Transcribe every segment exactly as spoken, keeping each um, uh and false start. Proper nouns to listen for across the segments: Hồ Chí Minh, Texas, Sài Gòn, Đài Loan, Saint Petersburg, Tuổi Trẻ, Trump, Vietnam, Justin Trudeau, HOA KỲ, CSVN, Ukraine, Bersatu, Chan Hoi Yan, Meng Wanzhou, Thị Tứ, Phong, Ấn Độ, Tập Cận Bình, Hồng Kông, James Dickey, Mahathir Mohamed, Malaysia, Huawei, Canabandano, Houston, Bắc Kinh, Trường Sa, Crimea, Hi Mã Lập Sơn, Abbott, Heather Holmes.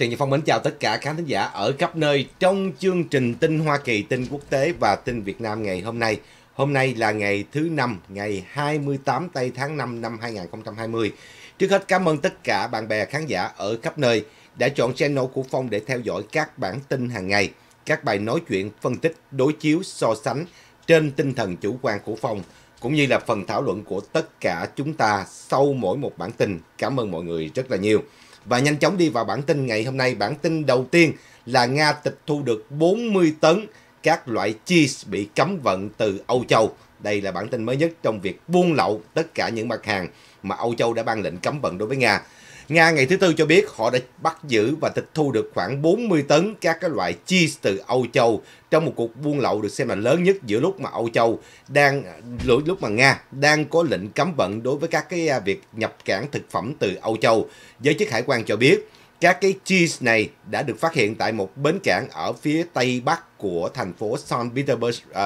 Trần Nhật Phong mến chào tất cả khán thính giả ở khắp nơi trong chương trình tin Hoa Kỳ, tin quốc tế và tin Việt Nam ngày hôm nay. Hôm nay là ngày thứ năm, ngày hai mươi tám tây tháng năm năm hai nghìn không trăm hai mươi. Trước hết cảm ơn tất cả bạn bè khán giả ở khắp nơi đã chọn channel của Phong để theo dõi các bản tin hàng ngày, các bài nói chuyện, phân tích, đối chiếu, so sánh trên tinh thần chủ quan của Phong, cũng như là phần thảo luận của tất cả chúng ta sau mỗi một bản tin. Cảm ơn mọi người rất là nhiều. Và nhanh chóng đi vào bản tin ngày hôm nay. Bản tin đầu tiên là Nga tịch thu được bốn mươi tấn các loại cheese bị cấm vận từ Âu Châu. Đây là bản tin mới nhất trong việc buôn lậu tất cả những mặt hàng mà Âu Châu đã ban lệnh cấm vận đối với Nga. Nga ngày thứ Tư cho biết họ đã bắt giữ và tịch thu được khoảng bốn mươi tấn các cái loại cheese từ Âu Châu trong một cuộc buôn lậu được xem là lớn nhất giữa lúc mà Âu Châu đang lúc mà Nga đang có lệnh cấm vận đối với các cái việc nhập cảng thực phẩm từ Âu Châu. Giới chức hải quan cho biết các cái cheese này đã được phát hiện tại một bến cảng ở phía tây bắc của thành phố Saint Petersburg uh,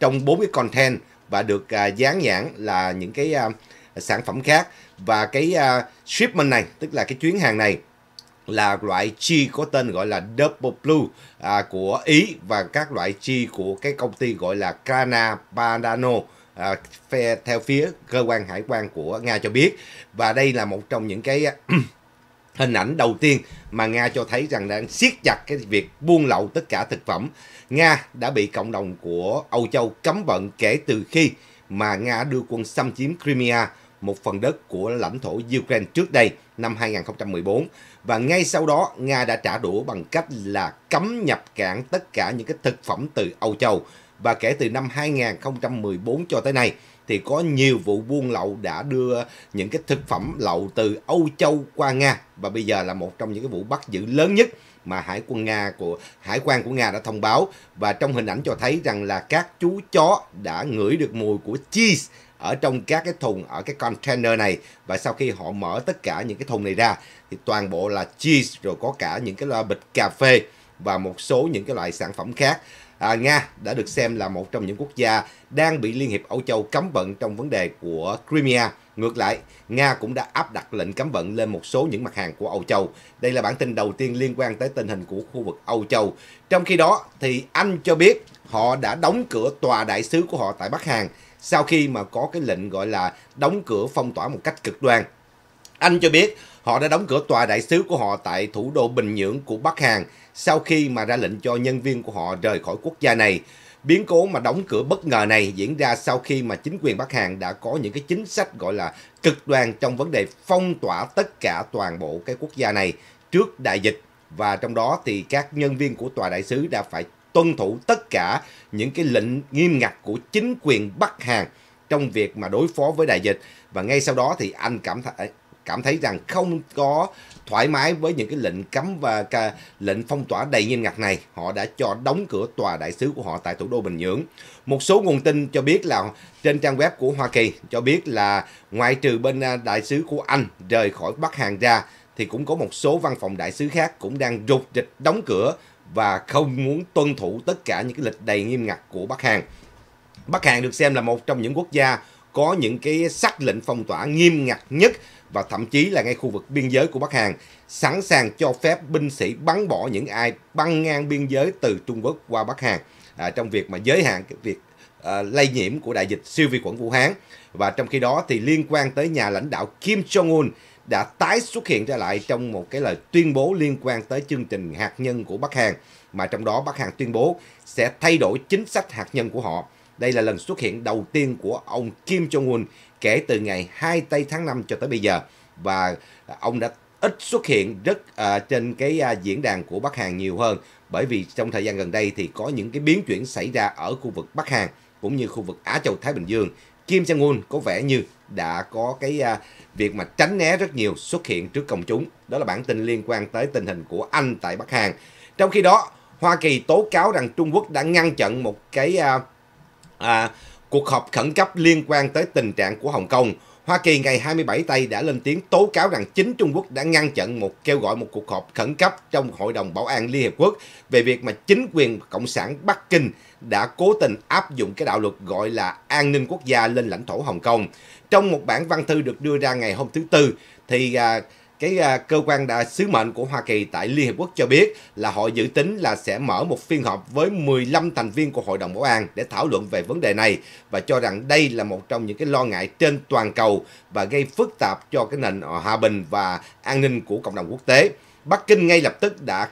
trong bốn cái container và được uh, dán nhãn là những cái uh, sản phẩm khác. Và cái uh, shipment này, tức là cái chuyến hàng này, là loại cheese có tên gọi là Double Blue à, của Ý và các loại cheese của cái công ty gọi là Canabandano à, theo phía cơ quan hải quan của Nga cho biết. Và đây là một trong những cái hình ảnh đầu tiên mà Nga cho thấy rằng đang siết chặt cái việc buôn lậu tất cả thực phẩm. Nga đã bị cộng đồng của Âu Châu cấm vận kể từ khi mà Nga đưa quân xâm chiếm Crimea, một phần đất của lãnh thổ Ukraine trước đây năm hai nghìn không trăm mười bốn. Và ngay sau đó, Nga đã trả đũa bằng cách là cấm nhập cảng tất cả những cái thực phẩm từ Âu Châu. Và kể từ năm hai nghìn không trăm mười bốn cho tới nay, thì có nhiều vụ buôn lậu đã đưa những cái thực phẩm lậu từ Âu Châu qua Nga. Và bây giờ là một trong những cái vụ bắt giữ lớn nhất mà hải quân Nga của hải quan của Nga đã thông báo. Và trong hình ảnh cho thấy rằng là các chú chó đã ngửi được mùi của cheese ở trong các cái thùng, ở cái container này. Và sau khi họ mở tất cả những cái thùng này ra thì toàn bộ là cheese, rồi có cả những cái bịch cà phê và một số những cái loại sản phẩm khác. À, Nga đã được xem là một trong những quốc gia đang bị Liên hiệp Âu Châu cấm vận trong vấn đề của Crimea. Ngược lại, Nga cũng đã áp đặt lệnh cấm vận lên một số những mặt hàng của Âu Châu. Đây là bản tin đầu tiên liên quan tới tình hình của khu vực Âu Châu. Trong khi đó, thì Anh cho biết họ đã đóng cửa tòa đại sứ của họ tại Bắc Hàn sau khi mà có cái lệnh gọi là đóng cửa phong tỏa một cách cực đoan. Anh cho biết họ đã đóng cửa tòa đại sứ của họ tại thủ đô Bình Nhưỡng của Bắc Hàn sau khi mà ra lệnh cho nhân viên của họ rời khỏi quốc gia này. Biến cố mà đóng cửa bất ngờ này diễn ra sau khi mà chính quyền Bắc Hàn đã có những cái chính sách gọi là cực đoan trong vấn đề phong tỏa tất cả toàn bộ cái quốc gia này trước đại dịch. Và trong đó thì các nhân viên của tòa đại sứ đã phải tuân thủ tất cả những cái lệnh nghiêm ngặt của chính quyền Bắc Hàn trong việc mà đối phó với đại dịch. Và ngay sau đó thì Anh cảm thấy cảm thấy rằng không có thoải mái với những cái lệnh cấm và lệnh phong tỏa đầy nghiêm ngặt này. Họ đã cho đóng cửa tòa đại sứ của họ tại thủ đô Bình Nhưỡng. Một số nguồn tin cho biết là trên trang web của Hoa Kỳ cho biết là ngoại trừ bên đại sứ của Anh rời khỏi Bắc Hàn ra thì cũng có một số văn phòng đại sứ khác cũng đang rục rịch đóng cửa và không muốn tuân thủ tất cả những cái lịch đầy nghiêm ngặt của Bắc Hàn. Bắc Hàn được xem là một trong những quốc gia có những cái sắc lệnh phong tỏa nghiêm ngặt nhất, và thậm chí là ngay khu vực biên giới của Bắc Hàn sẵn sàng cho phép binh sĩ bắn bỏ những ai băng ngang biên giới từ Trung Quốc qua Bắc Hàn à, trong việc mà giới hạn cái việc à, lây nhiễm của đại dịch siêu vi khuẩn Vũ Hán. Và trong khi đó thì liên quan tới nhà lãnh đạo Kim Jong-un đã tái xuất hiện trở lại trong một cái lời tuyên bố liên quan tới chương trình hạt nhân của Bắc Hàn, mà trong đó Bắc Hàn tuyên bố sẽ thay đổi chính sách hạt nhân của họ. Đây là lần xuất hiện đầu tiên của ông Kim Jong-un kể từ ngày hai tây tháng năm cho tới bây giờ. Và ông đã ít xuất hiện rất uh, trên cái uh, diễn đàn của Bắc Hàn nhiều hơn, bởi vì trong thời gian gần đây thì có những cái biến chuyển xảy ra ở khu vực Bắc Hàn cũng như khu vực Á Châu Thái Bình Dương. Kim Jong-un có vẻ như đã có cái uh, việc mà tránh né rất nhiều xuất hiện trước công chúng. Đó là bản tin liên quan tới tình hình của Anh tại Bắc Hàn. Trong khi đó, Hoa Kỳ tố cáo rằng Trung Quốc đã ngăn chặn một cái uh, À, cuộc họp khẩn cấp liên quan tới tình trạng của Hồng Kông. Hoa Kỳ ngày hai mươi bảy Tây đã lên tiếng tố cáo rằng chính Trung Quốc đã ngăn chặn một kêu gọi một cuộc họp khẩn cấp trong Hội đồng Bảo an Liên Hiệp Quốc về việc mà chính quyền Cộng sản Bắc Kinh đã cố tình áp dụng cái đạo luật gọi là an ninh quốc gia lên lãnh thổ Hồng Kông. Trong một bản văn thư được đưa ra ngày hôm thứ Tư thì à, Cái uh, cơ quan đại sứ mệnh của Hoa Kỳ tại Liên Hiệp Quốc cho biết là họ dự tính là sẽ mở một phiên họp với mười lăm thành viên của Hội đồng Bảo an để thảo luận về vấn đề này, và cho rằng đây là một trong những cái lo ngại trên toàn cầu và gây phức tạp cho cái nền hòa bình và an ninh của cộng đồng quốc tế. Bắc Kinh ngay lập tức đã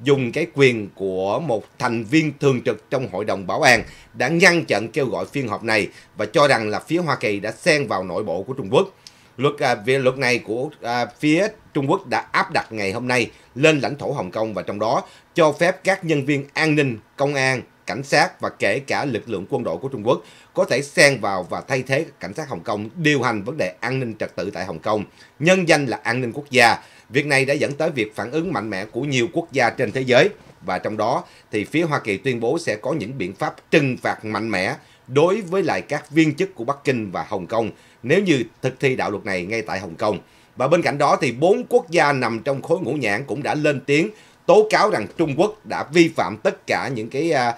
dùng cái quyền của một thành viên thường trực trong Hội đồng Bảo an đã ngăn chặn kêu gọi phiên họp này và cho rằng là phía Hoa Kỳ đã xen vào nội bộ của Trung Quốc. Luật về luật này của à, phía Trung Quốc đã áp đặt ngày hôm nay lên lãnh thổ Hồng Kông và trong đó cho phép các nhân viên an ninh, công an, cảnh sát và kể cả lực lượng quân đội của Trung Quốc có thể xen vào và thay thế cảnh sát Hồng Kông điều hành vấn đề an ninh trật tự tại Hồng Kông, nhân danh là an ninh quốc gia. Việc này đã dẫn tới việc phản ứng mạnh mẽ của nhiều quốc gia trên thế giới và trong đó thì phía Hoa Kỳ tuyên bố sẽ có những biện pháp trừng phạt mạnh mẽ đối với lại các viên chức của Bắc Kinh và Hồng Kông nếu như thực thi đạo luật này ngay tại Hồng Kông. Và bên cạnh đó thì bốn quốc gia nằm trong khối ngũ nhãn cũng đã lên tiếng tố cáo rằng Trung Quốc đã vi phạm tất cả những cái uh,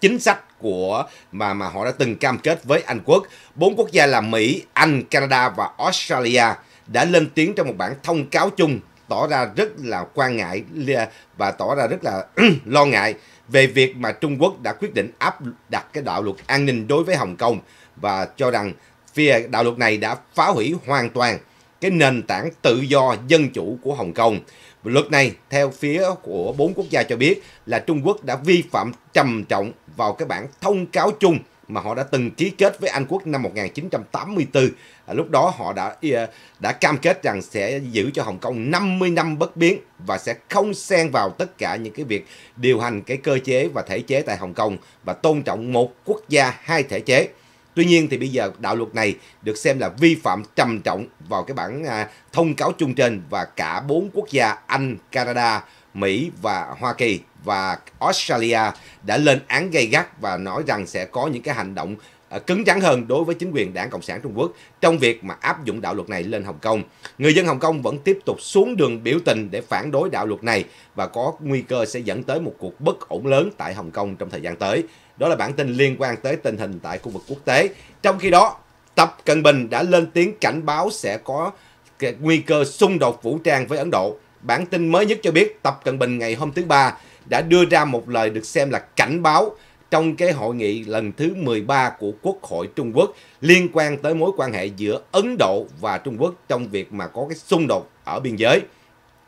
chính sách của mà mà họ đã từng cam kết với Anh Quốc. Bốn quốc gia là Mỹ, Anh, Canada và Australia đã lên tiếng trong một bản thông cáo chung tỏ ra rất là quan ngại và tỏ ra rất là lo ngại về việc mà Trung Quốc đã quyết định áp đặt cái đạo luật an ninh đối với Hồng Kông và cho rằng phía đạo luật này đã phá hủy hoàn toàn cái nền tảng tự do dân chủ của Hồng Kông. Luật này theo phía của bốn quốc gia cho biết là Trung Quốc đã vi phạm trầm trọng vào cái bản thông cáo chung mà họ đã từng ký kết với Anh Quốc năm một nghìn chín trăm tám mươi tư. À, lúc đó họ đã đã cam kết rằng sẽ giữ cho Hồng Kông năm mươi năm bất biến và sẽ không xen vào tất cả những cái việc điều hành cái cơ chế và thể chế tại Hồng Kông và tôn trọng một quốc gia hai thể chế. Tuy nhiên thì bây giờ đạo luật này được xem là vi phạm trầm trọng vào cái bản à, thông cáo chung trên và cả bốn quốc gia Anh, Canada, Mỹ và Hoa Kỳ và Australia đã lên án gay gắt và nói rằng sẽ có những cái hành động cứng rắn hơn đối với chính quyền Đảng Cộng sản Trung Quốc trong việc mà áp dụng đạo luật này lên Hồng Kông. Người dân Hồng Kông vẫn tiếp tục xuống đường biểu tình để phản đối đạo luật này và có nguy cơ sẽ dẫn tới một cuộc bất ổn lớn tại Hồng Kông trong thời gian tới. Đó là bản tin liên quan tới tình hình tại khu vực quốc tế. Trong khi đó, Tập Cận Bình đã lên tiếng cảnh báo sẽ có nguy cơ xung đột vũ trang với Ấn Độ. Bản tin mới nhất cho biết Tập Cận Bình ngày hôm thứ Ba đã đưa ra một lời được xem là cảnh báo trong cái hội nghị lần thứ mười ba của Quốc hội Trung Quốc liên quan tới mối quan hệ giữa Ấn Độ và Trung Quốc trong việc mà có cái xung đột ở biên giới.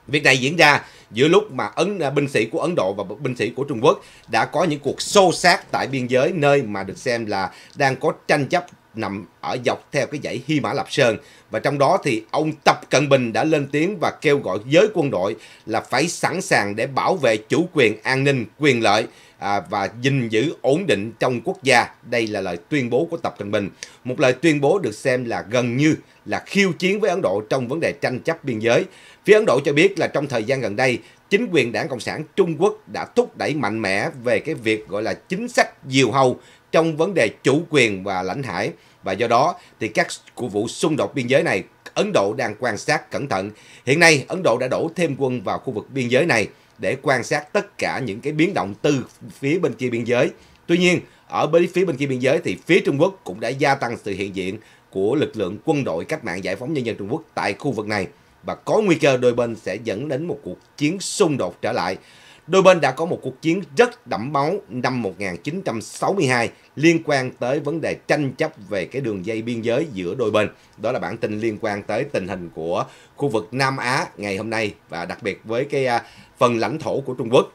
Việc này diễn ra giữa lúc mà Ấn, binh sĩ của Ấn Độ và binh sĩ của Trung Quốc đã có những cuộc xô xát tại biên giới nơi mà được xem là đang có tranh chấp nằm ở dọc theo cái dãy Hi Mã Lập Sơn. Và trong đó thì ông Tập Cận Bình đã lên tiếng và kêu gọi giới quân đội là phải sẵn sàng để bảo vệ chủ quyền, an ninh, quyền lợi à, và gìn giữ ổn định trong quốc gia. Đây là lời tuyên bố của Tập Cận Bình. Một lời tuyên bố được xem là gần như là khiêu chiến với Ấn Độ trong vấn đề tranh chấp biên giới. Phía Ấn Độ cho biết là trong thời gian gần đây, chính quyền Đảng Cộng sản Trung Quốc đã thúc đẩy mạnh mẽ về cái việc gọi là chính sách diều hâu trong vấn đề chủ quyền và lãnh hải. Và do đó thì các của vụ xung đột biên giới này Ấn Độ đang quan sát cẩn thận. Hiện nay Ấn Độ đã đổ thêm quân vào khu vực biên giới này để quan sát tất cả những cái biến động từ phía bên kia biên giới. Tuy nhiên ở bên phía bên kia biên giới thì phía Trung Quốc cũng đã gia tăng sự hiện diện của lực lượng quân đội cách mạng giải phóng nhân dân Trung Quốc tại khu vực này và có nguy cơ đôi bên sẽ dẫn đến một cuộc chiến xung đột trở lại. Đôi bên đã có một cuộc chiến rất đẫm máu năm một nghìn chín trăm sáu mươi hai liên quan tới vấn đề tranh chấp về cái đường dây biên giới giữa đôi bên. Đó là bản tin liên quan tới tình hình của khu vực Nam Á ngày hôm nay và đặc biệt với cái phần lãnh thổ của Trung Quốc.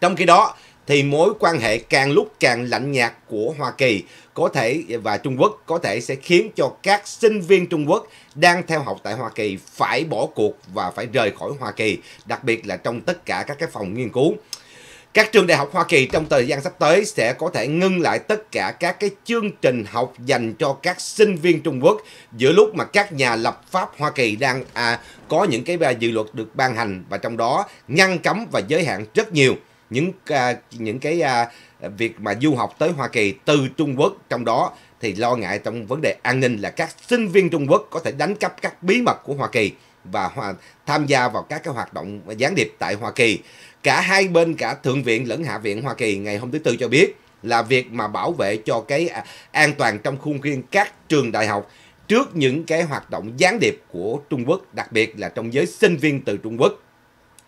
Trong khi đó thì mối quan hệ càng lúc càng lạnh nhạt của Hoa Kỳ có thể và Trung Quốc có thể sẽ khiến cho các sinh viên Trung Quốc đang theo học tại Hoa Kỳ phải bỏ cuộc và phải rời khỏi Hoa Kỳ, đặc biệt là trong tất cả các cái phòng nghiên cứu. Các trường đại học Hoa Kỳ trong thời gian sắp tới sẽ có thể ngưng lại tất cả các cái chương trình học dành cho các sinh viên Trung Quốc giữa lúc mà các nhà lập pháp Hoa Kỳ đang à, có những cái dự luật được ban hành và trong đó ngăn cấm và giới hạn rất nhiều những à, những cái à, việc mà du học tới Hoa Kỳ từ Trung Quốc, trong đó thì lo ngại trong vấn đề an ninh là các sinh viên Trung Quốc có thể đánh cắp các bí mật của Hoa Kỳ và hòa, tham gia vào các cái hoạt động gián điệp tại Hoa Kỳ. Cả hai bên, cả Thượng viện lẫn Hạ viện Hoa Kỳ ngày hôm thứ Tư cho biết là việc mà bảo vệ cho cái an toàn trong khuôn viên các trường đại học trước những cái hoạt động gián điệp của Trung Quốc, đặc biệt là trong giới sinh viên từ Trung Quốc.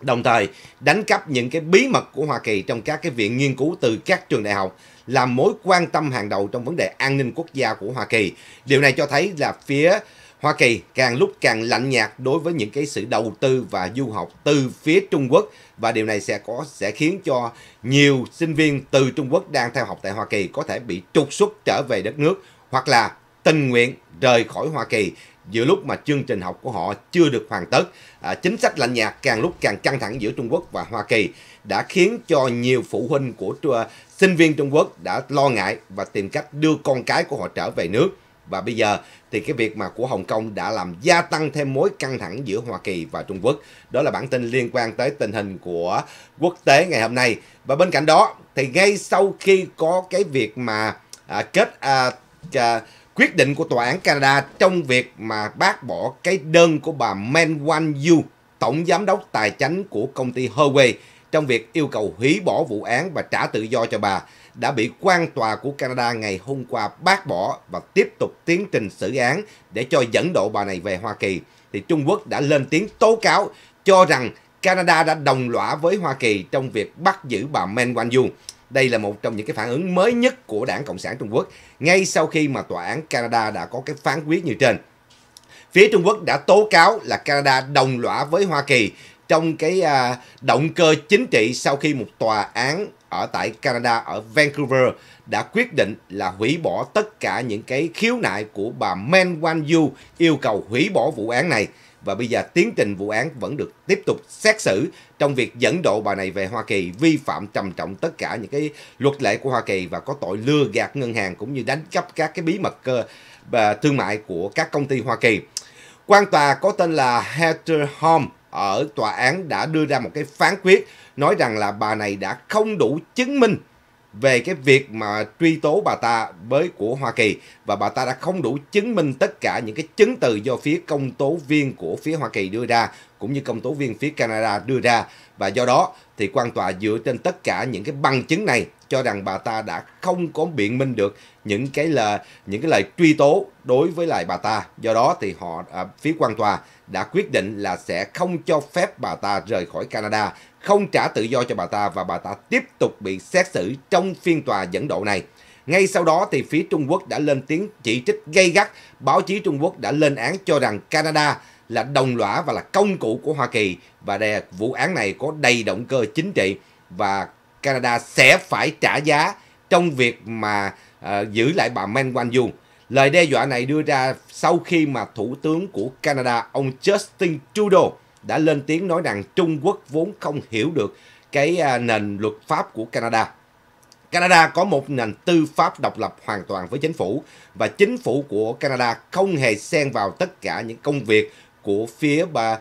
Đồng thời đánh cắp những cái bí mật của Hoa Kỳ trong các cái viện nghiên cứu từ các trường đại học là mối quan tâm hàng đầu trong vấn đề an ninh quốc gia của Hoa Kỳ. Điều này cho thấy là phía Hoa Kỳ càng lúc càng lạnh nhạt đối với những cái sự đầu tư và du học từ phía Trung Quốc, và điều này sẽ có sẽ khiến cho nhiều sinh viên từ Trung Quốc đang theo học tại Hoa Kỳ có thể bị trục xuất trở về đất nước hoặc là tình nguyện rời khỏi Hoa Kỳ giữa lúc mà chương trình học của họ chưa được hoàn tất. À, chính sách lạnh nhạt càng lúc càng căng thẳng giữa Trung Quốc và Hoa Kỳ đã khiến cho nhiều phụ huynh của uh, sinh viên Trung Quốc đã lo ngại và tìm cách đưa con cái của họ trở về nước. Và bây giờ thì cái việc mà của Hồng Kông đã làm gia tăng thêm mối căng thẳng giữa Hoa Kỳ và Trung Quốc. Đó là bản tin liên quan tới tình hình của quốc tế ngày hôm nay. Và bên cạnh đó thì ngay sau khi có cái việc mà à, kết à, à, quyết định của Tòa án Canada trong việc mà bác bỏ cái đơn của bà Meng Wanzhou, tổng giám đốc tài chính của công ty Huawei, trong việc yêu cầu hủy bỏ vụ án và trả tự do cho bà, đã bị quan tòa của Canada ngày hôm qua bác bỏ và tiếp tục tiến trình xử án để cho dẫn độ bà này về Hoa Kỳ. Thì Trung Quốc đã lên tiếng tố cáo cho rằng Canada đã đồng lõa với Hoa Kỳ trong việc bắt giữ bà Meng Wanzhou. Đây là một trong những cái phản ứng mới nhất của Đảng Cộng sản Trung Quốc ngay sau khi mà Tòa án Canada đã có cái phán quyết như trên. Phía Trung Quốc đã tố cáo là Canada đồng lõa với Hoa Kỳ trong cái à, động cơ chính trị sau khi một tòa án ở tại Canada ở Vancouver đã quyết định là hủy bỏ tất cả những cái khiếu nại của bà Meng Wanzhou yêu cầu hủy bỏ vụ án này. Và bây giờ tiến trình vụ án vẫn được tiếp tục xét xử trong việc dẫn độ bà này về Hoa Kỳ vi phạm trầm trọng tất cả những cái luật lệ của Hoa Kỳ và có tội lừa gạt ngân hàng cũng như đánh cắp các cái bí mật cơ và thương mại của các công ty Hoa Kỳ. Quan tòa có tên là Heather Holmes ở tòa án đã đưa ra một cái phán quyết nói rằng là bà này đã không đủ chứng minh về cái việc mà truy tố bà ta với của Hoa Kỳ, và bà ta đã không đủ chứng minh tất cả những cái chứng từ do phía công tố viên của phía Hoa Kỳ đưa ra cũng như công tố viên phía Canada đưa ra, và do đó thì quan tòa dựa trên tất cả những cái bằng chứng này cho rằng bà ta đã không có biện minh được những cái là những cái lời truy tố đối với lại bà ta. Do đó thì họ à, phía quan tòa đã quyết định là sẽ không cho phép bà ta rời khỏi Canada, không trả tự do cho bà ta, và bà ta tiếp tục bị xét xử trong phiên tòa dẫn độ này. Ngay sau đó thì phía Trung Quốc đã lên tiếng chỉ trích gay gắt, báo chí Trung Quốc đã lên án cho rằng Canada là đồng lõa và là công cụ của Hoa Kỳ, và đây, vụ án này có đầy động cơ chính trị và Canada sẽ phải trả giá trong việc mà uh, giữ lại bà Meng Wanzhou. Lời đe dọa này đưa ra sau khi mà Thủ tướng của Canada, ông Justin Trudeau, đã lên tiếng nói rằng Trung Quốc vốn không hiểu được cái uh, nền luật pháp của Canada. Canada có một nền tư pháp độc lập hoàn toàn với chính phủ, và chính phủ của Canada không hề xen vào tất cả những công việc của phía bà,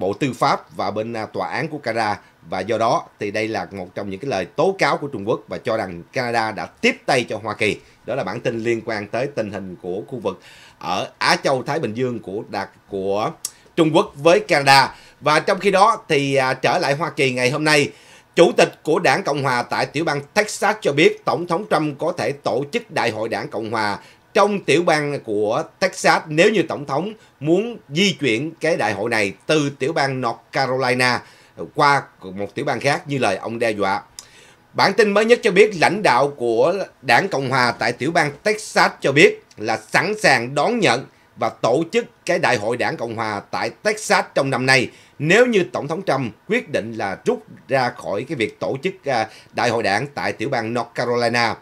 Bộ Tư pháp và bên tòa án của Canada. Và do đó thì đây là một trong những cái lời tố cáo của Trung Quốc và cho rằng Canada đã tiếp tay cho Hoa Kỳ. Đó là bản tin liên quan tới tình hình của khu vực ở Á Châu Thái Bình Dương của đạt của Trung Quốc với Canada. Và trong khi đó thì à, trở lại Hoa Kỳ ngày hôm nay, Chủ tịch của Đảng Cộng Hòa tại tiểu bang Texas cho biết Tổng thống Trump có thể tổ chức Đại hội Đảng Cộng Hòa trong tiểu bang của Texas nếu như Tổng thống muốn di chuyển cái đại hội này từ tiểu bang North Carolina qua một tiểu bang khác như lời ông đe dọa. Bản tin mới nhất cho biết lãnh đạo của Đảng Cộng Hòa tại tiểu bang Texas cho biết là sẵn sàng đón nhận và tổ chức cái đại hội Đảng Cộng Hòa tại Texas trong năm nay nếu như Tổng thống Trump quyết định là rút ra khỏi cái việc tổ chức đại hội đảng tại tiểu bang North Carolina.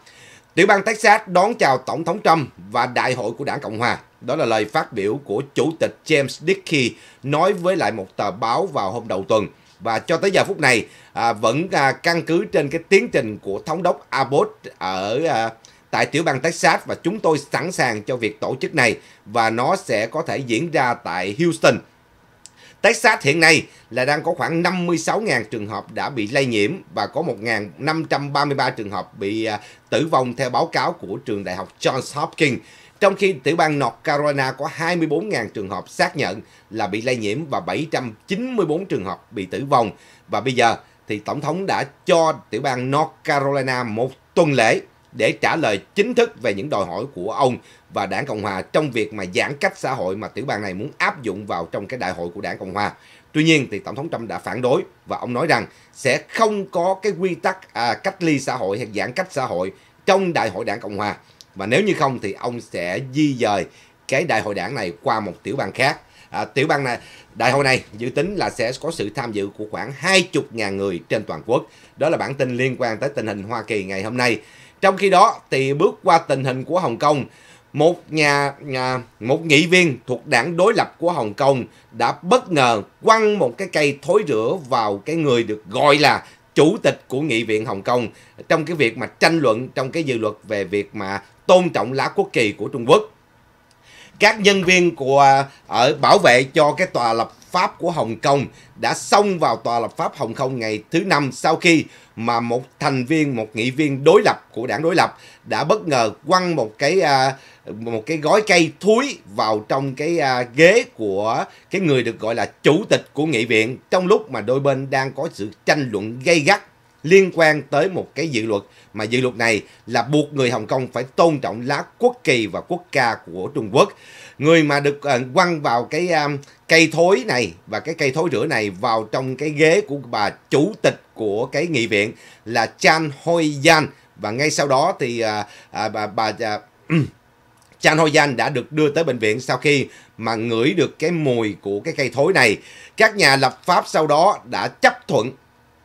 Tiểu bang Texas đón chào Tổng thống Trump và đại hội của Đảng Cộng Hòa. Đó là lời phát biểu của Chủ tịch James Dickey nói với lại một tờ báo vào hôm đầu tuần. Và cho tới giờ phút này à, vẫn à, căn cứ trên cái tiến trình của Thống đốc Abbott ở à, tại tiểu bang Texas, và chúng tôi sẵn sàng cho việc tổ chức này và nó sẽ có thể diễn ra tại Houston. Texas hiện nay là đang có khoảng năm mươi sáu nghìn trường hợp đã bị lây nhiễm và có một nghìn năm trăm ba mươi ba trường hợp bị tử vong theo báo cáo của trường đại học Johns Hopkins. Trong khi tiểu bang North Carolina có hai mươi bốn nghìn trường hợp xác nhận là bị lây nhiễm và bảy trăm chín mươi bốn trường hợp bị tử vong. Và bây giờ thì Tổng thống đã cho tiểu bang North Carolina một tuần lễ để trả lời chính thức về những đòi hỏi của ông và Đảng Cộng Hòa trong việc mà giãn cách xã hội mà tiểu bang này muốn áp dụng vào trong cái đại hội của Đảng Cộng Hòa. Tuy nhiên thì Tổng thống Trump đã phản đối và ông nói rằng sẽ không có cái quy tắc à, cách ly xã hội hay giãn cách xã hội trong đại hội Đảng Cộng Hòa. Và nếu như không thì ông sẽ di dời cái đại hội đảng này qua một tiểu bang khác. À, tiểu bang này, đại hội này dự tính là sẽ có sự tham dự của khoảng hai mươi nghìn người trên toàn quốc. Đó là bản tin liên quan tới tình hình Hoa Kỳ ngày hôm nay. Trong khi đó thì bước qua tình hình của Hồng Kông, một nhà, nhà một nghị viên thuộc đảng đối lập của Hồng Kông đã bất ngờ quăng một cái cây thối rữa vào cái người được gọi là chủ tịch của nghị viện Hồng Kông trong cái việc mà tranh luận trong cái dự luật về việc mà tôn trọng lá quốc kỳ của Trung Quốc. Các nhân viên của ở bảo vệ cho cái tòa lập pháp của Hồng Kông đã xông vào tòa lập pháp Hồng Kông ngày thứ Năm sau khi mà một thành viên, một nghị viên đối lập của đảng đối lập đã bất ngờ quăng một cái một cái gói cây thúi vào trong cái ghế của cái người được gọi là chủ tịch của nghị viện trong lúc mà đôi bên đang có sự tranh luận gay gắt liên quan tới một cái dự luật mà dự luật này là buộc người Hồng Kông phải tôn trọng lá quốc kỳ và quốc ca của Trung Quốc. Người mà được quăng vào cái um, cây thối này và cái cây thối rữa này vào trong cái ghế của bà chủ tịch của cái nghị viện là Chan Hoi Yan, và ngay sau đó thì uh, uh, bà, bà uh, Chan Hoi Yan đã được đưa tới bệnh viện sau khi mà ngửi được cái mùi của cái cây thối này. Các nhà lập pháp sau đó đã chấp thuận,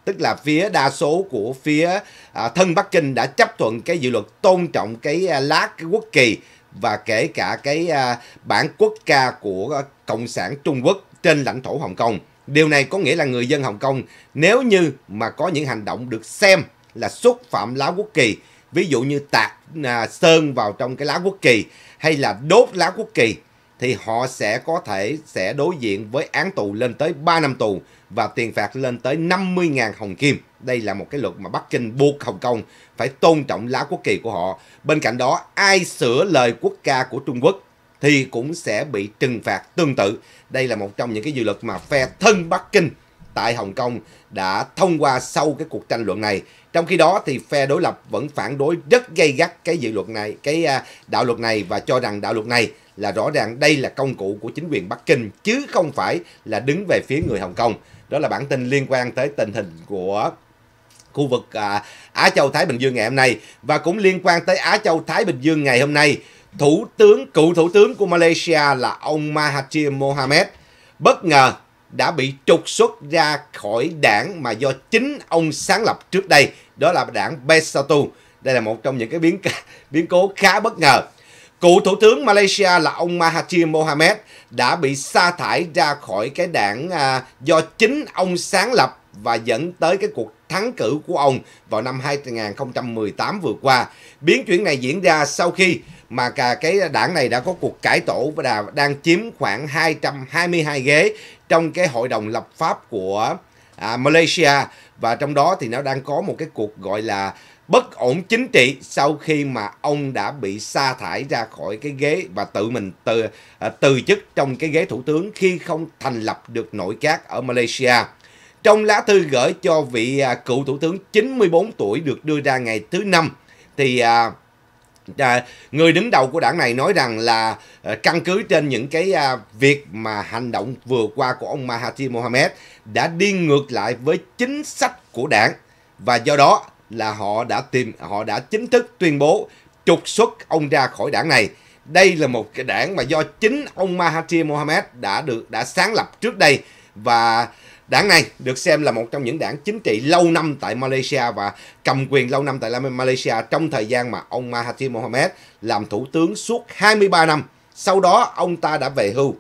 tức là phía đa số của phía à, thân Bắc Kinh đã chấp thuận cái dự luật tôn trọng cái à, lá cái quốc kỳ và kể cả cái à, bản quốc ca của à, Cộng sản Trung Quốc trên lãnh thổ Hồng Kông. Điều này có nghĩa là người dân Hồng Kông nếu như mà có những hành động được xem là xúc phạm lá quốc kỳ, ví dụ như tạt à, sơn vào trong cái lá quốc kỳ hay là đốt lá quốc kỳ, thì họ sẽ có thể sẽ đối diện với án tù lên tới ba năm tù và tiền phạt lên tới năm mươi nghìn Hồng Kim. Đây là một cái luật mà Bắc Kinh buộc Hồng Kông phải tôn trọng lá quốc kỳ của họ. Bên cạnh đó, ai sửa lời quốc ca của Trung Quốc thì cũng sẽ bị trừng phạt tương tự. Đây là một trong những cái dự luật mà phe thân Bắc Kinh tại Hồng Kông đã thông qua sau cái cuộc tranh luận này. Trong khi đó thì phe đối lập vẫn phản đối rất gay gắt cái dự luật này, cái đạo luật này, và cho rằng đạo luật này là rõ ràng đây là công cụ của chính quyền Bắc Kinh chứ không phải là đứng về phía người Hồng Kông. Đó là bản tin liên quan tới tình hình của khu vực à, Á Châu Thái Bình Dương ngày hôm nay. Và cũng liên quan tới Á Châu Thái Bình Dương ngày hôm nay, Thủ tướng, cựu Thủ tướng của Malaysia là ông Mahathir Mohamed bất ngờ đã bị trục xuất ra khỏi đảng mà do chính ông sáng lập trước đây, đó là đảng Bersatu. Đây là một trong những cái biến biến cố khá bất ngờ. Cựu Thủ tướng Malaysia là ông Mahathir Mohamed đã bị sa thải ra khỏi cái đảng à, do chính ông sáng lập và dẫn tới cái cuộc thắng cử của ông vào năm hai nghìn không trăm mười tám vừa qua. Biến chuyển này diễn ra sau khi mà cả cái đảng này đã có cuộc cải tổ và đã, đang chiếm khoảng hai trăm hai mươi hai ghế trong cái hội đồng lập pháp của à, Malaysia. Và trong đó thì nó đang có một cái cuộc gọi là bất ổn chính trị sau khi mà ông đã bị sa thải ra khỏi cái ghế và tự mình từ từ chức trong cái ghế thủ tướng khi không thành lập được nội các ở Malaysia. Trong lá thư gửi cho vị cựu thủ tướng chín mươi bốn tuổi được đưa ra ngày thứ Năm thì à, à, người đứng đầu của đảng này nói rằng là à, căn cứ trên những cái à, việc mà hành động vừa qua của ông Mahathir Mohamed đã đi ngược lại với chính sách của đảng, và do đó là họ đã tìm họ đã chính thức tuyên bố trục xuất ông ra khỏi đảng này. Đây là một cái đảng mà do chính ông Mahathir Mohamed đã được đã sáng lập trước đây, và đảng này được xem là một trong những đảng chính trị lâu năm tại Malaysia và cầm quyền lâu năm tại Malaysia trong thời gian mà ông Mahathir Mohamed làm thủ tướng suốt hai mươi ba năm. Sau đó ông ta đã về hưu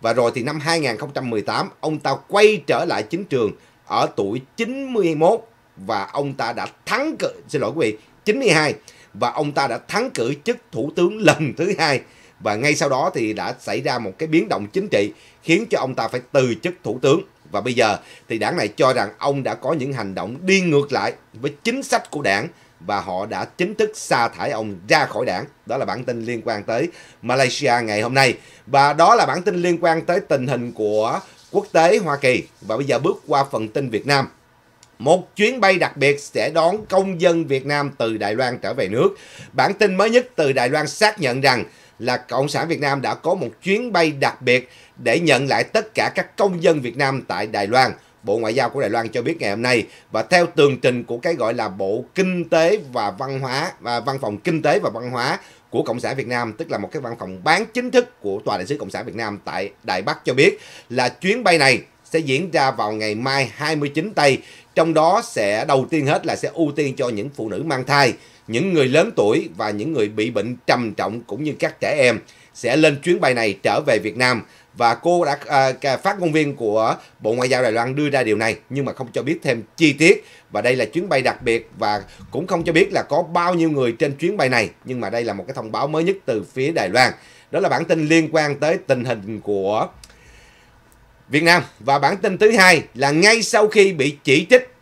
và rồi thì năm hai nghìn không trăm mười tám ông ta quay trở lại chính trường ở tuổi chín mươi mốt. Và ông ta đã thắng cử, xin lỗi quý vị, chín mươi hai. Và ông ta đã thắng cử chức thủ tướng lần thứ hai. Và ngay sau đó thì đã xảy ra một cái biến động chính trị khiến cho ông ta phải từ chức thủ tướng. Và bây giờ thì đảng này cho rằng ông đã có những hành động đi ngược lại với chính sách của đảng và họ đã chính thức sa thải ông ra khỏi đảng. Đó là bản tin liên quan tới Malaysia ngày hôm nay. Và đó là bản tin liên quan tới tình hình của quốc tế Hoa Kỳ. Và bây giờ bước qua phần tin Việt Nam. Một chuyến bay đặc biệt sẽ đón công dân Việt Nam từ Đài Loan trở về nước. Bản tin mới nhất từ Đài Loan xác nhận rằng là Cộng sản Việt Nam đã có một chuyến bay đặc biệt để nhận lại tất cả các công dân Việt Nam tại Đài Loan. Bộ Ngoại giao của Đài Loan cho biết ngày hôm nay, và theo tường trình của cái gọi là Bộ Kinh tế và Văn hóa và Văn phòng Kinh tế và Văn hóa của Cộng sản Việt Nam, tức là một cái văn phòng bán chính thức của Tòa đại sứ Cộng sản Việt Nam tại Đài Bắc, cho biết là chuyến bay này sẽ diễn ra vào ngày mai hai mươi chín Tây, trong đó sẽ đầu tiên hết là sẽ ưu tiên cho những phụ nữ mang thai, những người lớn tuổi và những người bị bệnh trầm trọng cũng như các trẻ em sẽ lên chuyến bay này trở về Việt Nam. Và cô đã à, phát ngôn viên của Bộ Ngoại giao Đài Loan đưa ra điều này nhưng mà không cho biết thêm chi tiết. Và đây là chuyến bay đặc biệt và cũng không cho biết là có bao nhiêu người trên chuyến bay này. Nhưng mà đây là một cái thông báo mới nhất từ phía Đài Loan. Đó là bản tin liên quan tới tình hình của Việt Nam. Và bản tin thứ hai là ngay sau khi bị chỉ trích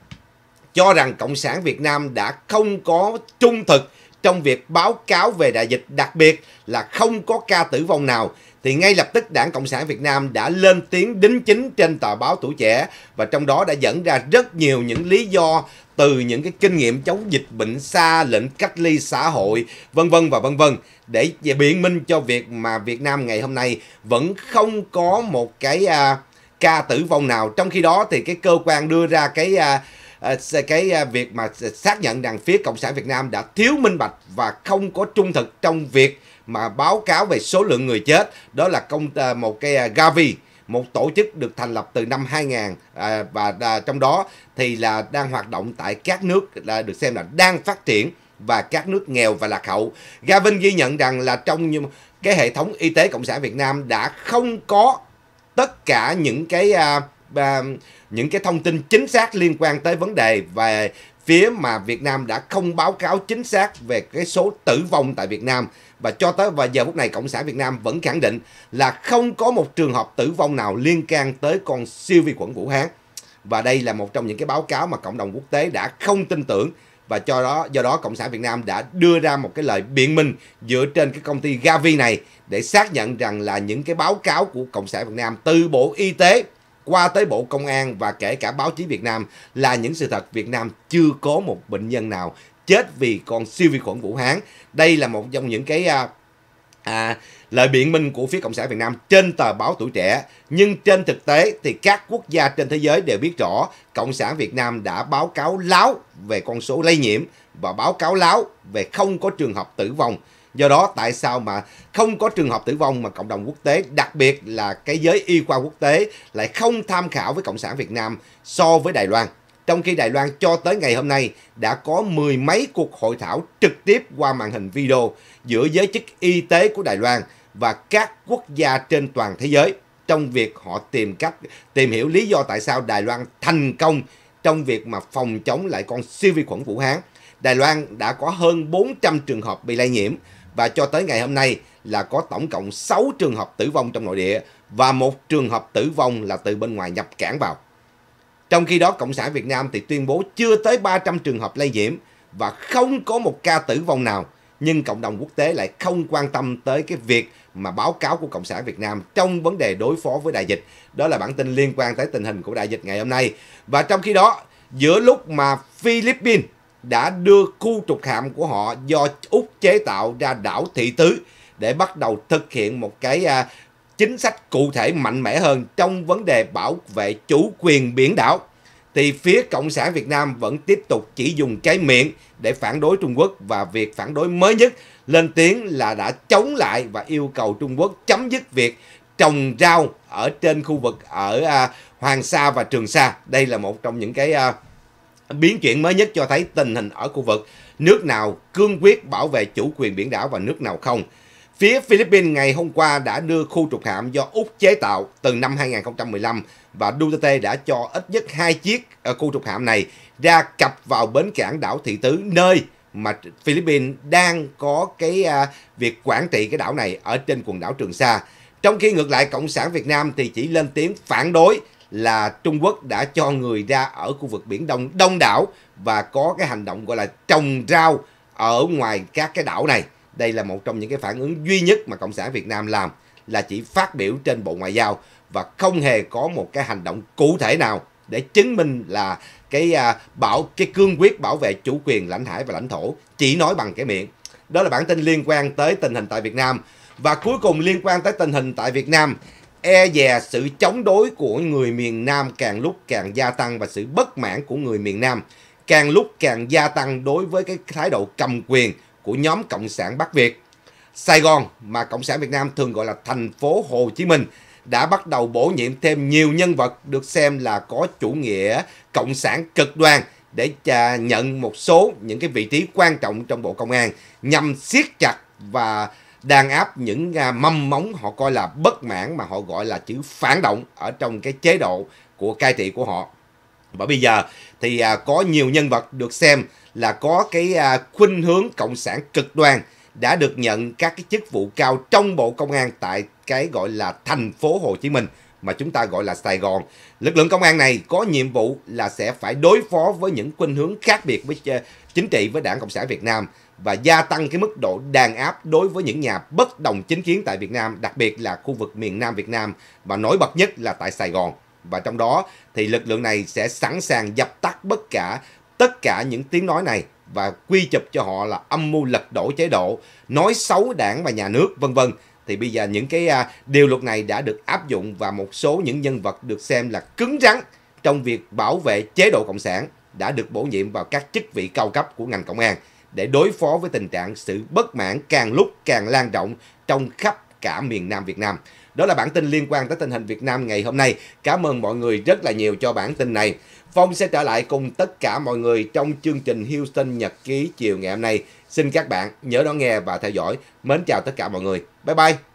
cho rằng Cộng sản Việt Nam đã không có trung thực trong việc báo cáo về đại dịch, đặc biệt là không có ca tử vong nào, thì ngay lập tức Đảng Cộng sản Việt Nam đã lên tiếng đính chính trên tờ báo Tuổi Trẻ, và trong đó đã dẫn ra rất nhiều những lý do từ những cái kinh nghiệm chống dịch bệnh xa, lệnh cách ly xã hội, vân vân và vân vân, để biện minh cho việc mà Việt Nam ngày hôm nay vẫn không có một cái uh, ca tử vong nào. Trong khi đó thì cái cơ quan đưa ra cái uh, cái việc mà xác nhận rằng phía Cộng sản Việt Nam đã thiếu minh bạch và không có trung thực trong việc mà báo cáo về số lượng người chết. Đó là công một cái Gavi, một tổ chức được thành lập từ năm hai nghìn, và trong đó thì là đang hoạt động tại các nước là được xem là đang phát triển và các nước nghèo và lạc hậu. Gavi ghi nhận rằng là trong cái hệ thống y tế Cộng sản Việt Nam đã không có tất cả những cái và những cái thông tin chính xác liên quan tới vấn đề về phía mà Việt Nam đã không báo cáo chính xác về cái số tử vong tại Việt Nam. Và cho tới và giờ phút này Cộng sản Việt Nam vẫn khẳng định là không có một trường hợp tử vong nào liên can tới con siêu vi khuẩn Vũ Hán. Và đây là một trong những cái báo cáo mà cộng đồng quốc tế đã không tin tưởng. Và cho đó, do đó Cộng sản Việt Nam đã đưa ra một cái lời biện minh dựa trên cái công ty Gavi này để xác nhận rằng là những cái báo cáo của Cộng sản Việt Nam từ Bộ Y tế qua tới Bộ Công an và kể cả báo chí Việt Nam là những sự thật. Việt Nam chưa có một bệnh nhân nào chết vì con siêu vi khuẩn Vũ Hán. Đây là một trong những cái à, à, lời biện minh của phía Cộng sản Việt Nam trên tờ báo Tuổi Trẻ. Nhưng trên thực tế thì các quốc gia trên thế giới đều biết rõ Cộng sản Việt Nam đã báo cáo láo về con số lây nhiễm và báo cáo láo về không có trường hợp tử vong. Do đó tại sao mà không có trường hợp tử vong mà cộng đồng quốc tế, đặc biệt là cái giới y khoa quốc tế lại không tham khảo với Cộng sản Việt Nam so với Đài Loan. Trong khi Đài Loan cho tới ngày hôm nay đã có mười mấy cuộc hội thảo trực tiếp qua màn hình video giữa giới chức y tế của Đài Loan và các quốc gia trên toàn thế giới trong việc họ tìm cách tìm hiểu lý do tại sao Đài Loan thành công trong việc mà phòng chống lại con siêu vi khuẩn Vũ Hán. Đài Loan đã có hơn bốn trăm trường hợp bị lây nhiễm. Và cho tới ngày hôm nay là có tổng cộng sáu trường hợp tử vong trong nội địa và một trường hợp tử vong là từ bên ngoài nhập cảng vào. Trong khi đó Cộng sản Việt Nam thì tuyên bố chưa tới ba trăm trường hợp lây nhiễm và không có một ca tử vong nào. Nhưng cộng đồng quốc tế lại không quan tâm tới cái việc mà báo cáo của Cộng sản Việt Nam trong vấn đề đối phó với đại dịch. Đó là bản tin liên quan tới tình hình của đại dịch ngày hôm nay. Và trong khi đó giữa lúc mà Philippines đã đưa khu trục hạm của họ do Úc chế tạo ra đảo Thị Tứ để bắt đầu thực hiện một cái chính sách cụ thể mạnh mẽ hơn trong vấn đề bảo vệ chủ quyền biển đảo, thì phía Cộng sản Việt Nam vẫn tiếp tục chỉ dùng cái miệng để phản đối Trung Quốc. Và việc phản đối mới nhất lên tiếng là đã chống lại và yêu cầu Trung Quốc chấm dứt việc trồng rau ở trên khu vực ở Hoàng Sa và Trường Sa. Đây là một trong những cái biến chuyển mới nhất cho thấy tình hình ở khu vực, nước nào cương quyết bảo vệ chủ quyền biển đảo và nước nào không. Phía Philippines ngày hôm qua đã đưa khu trục hạm do Úc chế tạo từ năm hai nghìn không trăm mười lăm và Duterte đã cho ít nhất hai chiếc khu trục hạm này ra cập vào bến cảng đảo Thị Tứ, nơi mà Philippines đang có cái việc quản trị cái đảo này ở trên quần đảo Trường Sa. Trong khi ngược lại Cộng sản Việt Nam thì chỉ lên tiếng phản đối là Trung Quốc đã cho người ra ở khu vực Biển Đông đông đảo và có cái hành động gọi là trồng rau ở ngoài các cái đảo này. Đây là một trong những cái phản ứng duy nhất mà Cộng sản Việt Nam làm là chỉ phát biểu trên Bộ Ngoại giao và không hề có một cái hành động cụ thể nào để chứng minh là cái bảo cái cương quyết bảo vệ chủ quyền lãnh hải và lãnh thổ chỉ nói bằng cái miệng. Đó là bản tin liên quan tới tình hình tại Việt Nam. Và cuối cùng liên quan tới tình hình tại Việt Nam, e dè sự chống đối của người miền Nam càng lúc càng gia tăng và sự bất mãn của người miền Nam càng lúc càng gia tăng đối với cái thái độ cầm quyền của nhóm Cộng sản Bắc Việt. Sài Gòn, mà Cộng sản Việt Nam thường gọi là thành phố Hồ Chí Minh, đã bắt đầu bổ nhiệm thêm nhiều nhân vật được xem là có chủ nghĩa cộng sản cực đoan để nhận một số những cái vị trí quan trọng trong Bộ Công an, nhằm siết chặt và đàn áp những mâm móng họ coi là bất mãn, mà họ gọi là chữ phản động ở trong cái chế độ của cai trị của họ. Và bây giờ thì có nhiều nhân vật được xem là có cái khuynh hướng cộng sản cực đoan đã được nhận các cái chức vụ cao trong Bộ Công an tại cái gọi là thành phố Hồ Chí Minh, mà chúng ta gọi là Sài Gòn. Lực lượng công an này có nhiệm vụ là sẽ phải đối phó với những khuynh hướng khác biệt với chính trị với Đảng Cộng sản Việt Nam, và gia tăng cái mức độ đàn áp đối với những nhà bất đồng chính kiến tại Việt Nam, đặc biệt là khu vực miền Nam Việt Nam, và nổi bật nhất là tại Sài Gòn. Và trong đó thì lực lượng này sẽ sẵn sàng dập tắt bất cả tất cả những tiếng nói này và quy chụp cho họ là âm mưu lật đổ chế độ, nói xấu đảng và nhà nước, vân vân. Thì bây giờ những cái điều luật này đã được áp dụng, và một số những nhân vật được xem là cứng rắn trong việc bảo vệ chế độ cộng sản đã được bổ nhiệm vào các chức vị cao cấp của ngành công an để đối phó với tình trạng sự bất mãn càng lúc càng lan rộng trong khắp cả miền Nam Việt Nam. Đó là bản tin liên quan tới tình hình Việt Nam ngày hôm nay. Cảm ơn mọi người rất là nhiều cho bản tin này. Phong sẽ trở lại cùng tất cả mọi người trong chương trình Houston Nhật Ký chiều ngày hôm nay. Xin các bạn nhớ đón nghe và theo dõi. Mến chào tất cả mọi người. Bye bye!